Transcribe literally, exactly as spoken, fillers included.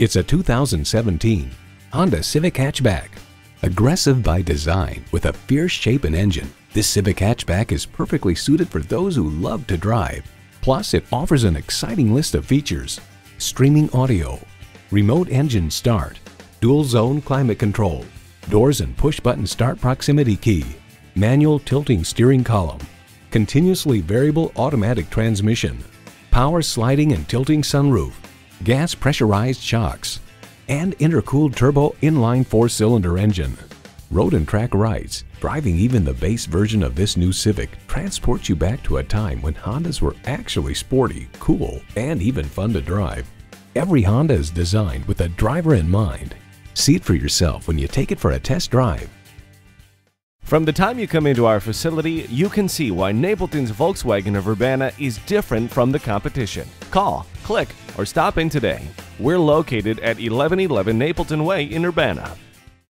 It's a two thousand seventeen Honda Civic hatchback. Aggressive by design with a fierce shape and engine, this Civic hatchback is perfectly suited for those who love to drive. Plus, it offers an exciting list of features: streaming audio, remote engine start, dual zone climate control, doors and push button start proximity key, manual tilting steering column, continuously variable automatic transmission, power sliding and tilting sunroof, gas pressurized shocks, and intercooled turbo inline four-cylinder engine. Road and track rights, driving even the base version of this new Civic, transports you back to a time when Hondas were actually sporty, cool, and even fun to drive. Every Honda is designed with a driver in mind. See it for yourself when you take it for a test drive. From the time you come into our facility, you can see why Napleton's Volkswagen of Urbana is different from the competition. Call, click, or stop in today. We're located at eleven eleven Napleton Way in Urbana.